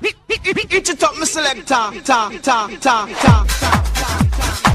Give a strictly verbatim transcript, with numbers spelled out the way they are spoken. It's a top, my selector. Ta ta ta ta ta ta ta.